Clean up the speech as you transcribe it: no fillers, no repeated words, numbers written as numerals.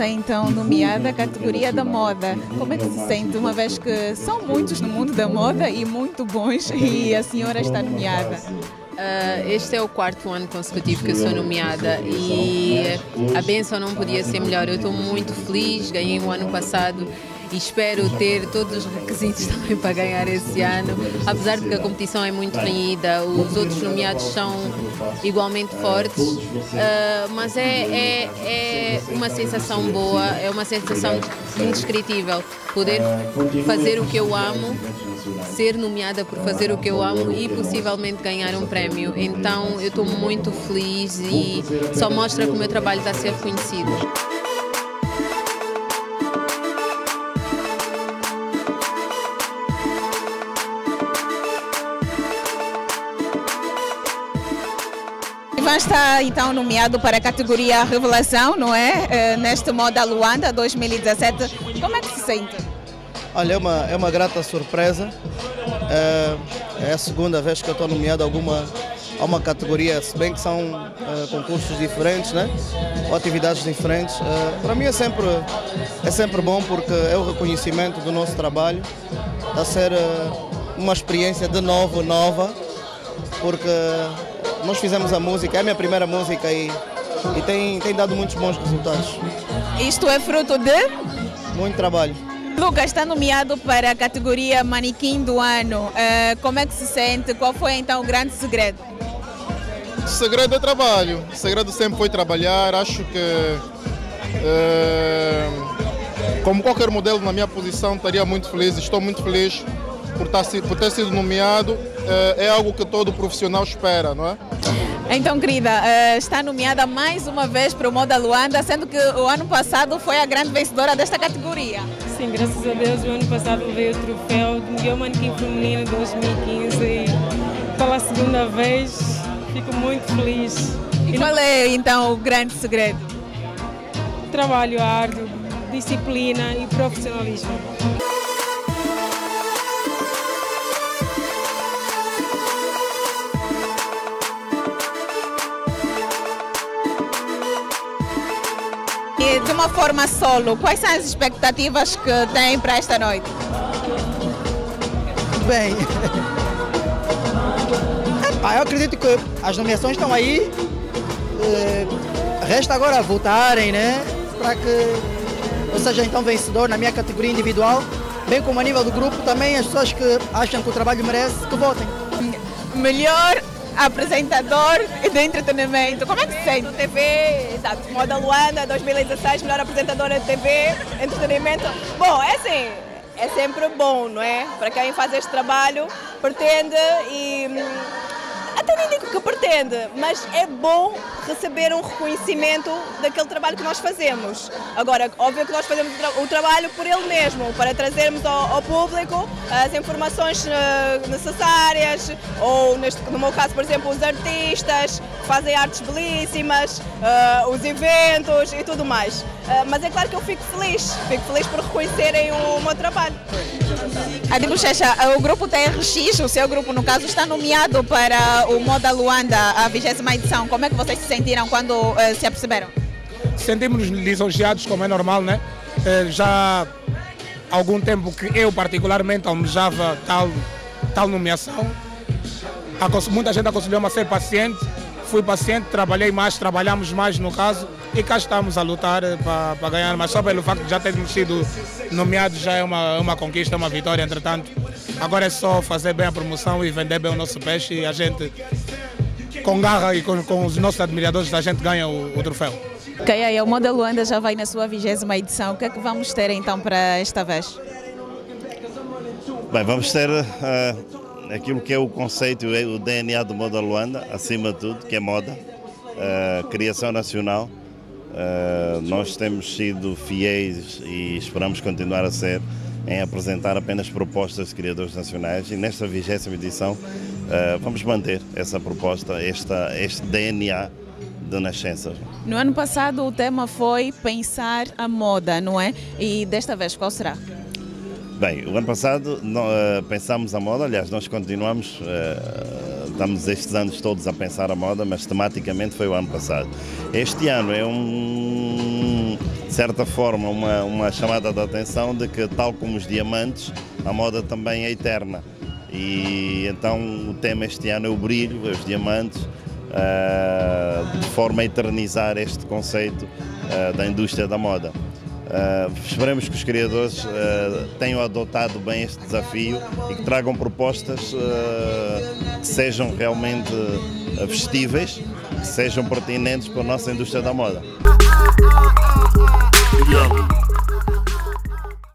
está então nomeada a categoria da moda. Como é que se sente, uma vez que são muitos no mundo da moda e muito bons, e a senhora está nomeada? Este é o quarto ano consecutivo que eu sou nomeada e a benção não podia ser melhor. Eu estou muito feliz, ganhei o ano passado e espero ter todos os requisitos também para ganhar esse ano, apesar de que a competição é muito renhida, os outros nomeados são igualmente fortes, mas é uma sensação boa, é uma sensação indescritível, poder fazer o que eu amo, ser nomeada por fazer o que eu amo e possivelmente ganhar um prémio. Então eu estou muito feliz e só mostra que o meu trabalho está a ser reconhecido. Ivan está então nomeado para a categoria Revelação, não é? Neste Moda Luanda 2017. Como é que se sente? Olha, é uma grata surpresa. É a segunda vez que eu estou nomeado a uma categoria, se bem que são concursos diferentes, né? Ou atividades diferentes. Para mim é sempre bom, porque é o reconhecimento do nosso trabalho, a ser uma experiência de novo, nova, porque nós fizemos a música, é a minha primeira música e tem dado muitos bons resultados. Isto é fruto de? Muito trabalho. Lucas está nomeado para a categoria Manequim do Ano. Como é que se sente? Qual foi então o grande segredo? O segredo é trabalho. O segredo sempre foi trabalhar. Acho que, como qualquer modelo na minha posição, estaria muito feliz. Estou muito feliz por ter sido nomeado. É algo que todo profissional espera, não é? Então, querida, está nomeada mais uma vez para o Moda Luanda, sendo que o ano passado foi a grande vencedora desta categoria. Sim, graças a Deus, o ano passado veio o troféu do melhor manequim feminino de 2015 e pela segunda vez fico muito feliz. E qual é então o grande segredo? Trabalho árduo, disciplina e profissionalismo. De uma forma solo, quais são as expectativas que tem para esta noite? Bem, eu acredito que as nomeações estão aí, resta agora votarem, né? Para que eu seja então vencedor na minha categoria individual, bem como a nível do grupo, também as pessoas que acham que o trabalho merece, que votem. Melhor apresentador de entretenimento. Como é que se sente? TV, exato, Moda Luanda 2016, melhor apresentadora de TV, entretenimento. Bom, é assim, é sempre bom, não é? Para quem faz este trabalho, pretende e... até nem digo que pretende, mas é bom receber um reconhecimento daquele trabalho que nós fazemos. Agora, óbvio que nós fazemos o trabalho por ele mesmo, para trazermos ao público as informações necessárias, ou no meu caso, por exemplo, os artistas que fazem artes belíssimas, os eventos e tudo mais. Mas é claro que eu fico feliz por reconhecerem o meu trabalho. Adi Bochecha, o grupo TRX, o seu grupo no caso, está nomeado para o Moda Luanda, a 20ª edição. Como é que vocês se sentiram quando se aperceberam? Sentimos-nos lisonjeados, como é normal, né? Já há algum tempo que eu particularmente almejava tal nomeação. Muita gente aconselhou-me a ser paciente, fui paciente, trabalhei mais, trabalhamos mais no caso, e cá estamos a lutar para ganhar, mas só pelo facto de já termos sido nomeados já é uma conquista, uma vitória, entretanto. Agora é só fazer bem a promoção e vender bem o nosso peixe e a gente, com garra e com os nossos admiradores, a gente ganha o troféu. Ok, aí o Moda Luanda já vai na sua 20ª edição. O que é que vamos ter então para esta vez? Bem, vamos ter aquilo que é o conceito, o DNA do Moda Luanda, acima de tudo, que é moda, criação nacional. Nós temos sido fiéis e esperamos continuar a ser em apresentar apenas propostas de criadores nacionais, e nesta 20ª edição vamos manter essa proposta, este DNA de nascença. No ano passado o tema foi pensar a moda, não é? E desta vez qual será? Bem, o ano passado pensámos a moda, aliás nós continuamos, estamos estes anos todos a pensar a moda, mas tematicamente foi o ano passado. Este ano é um de certa forma, uma chamada de atenção de que, tal como os diamantes, a moda também é eterna. E então o tema este ano é o brilho, os diamantes, de forma a eternizar este conceito da indústria da moda. Esperemos que os criadores tenham adotado bem este desafio e que tragam propostas que sejam realmente vestíveis, que sejam pertinentes para a nossa indústria da moda.